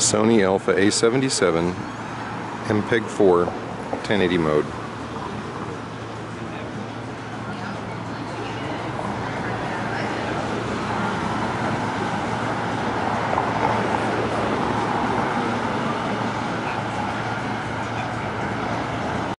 Sony Alpha A77 MPEG-4 1080 mode.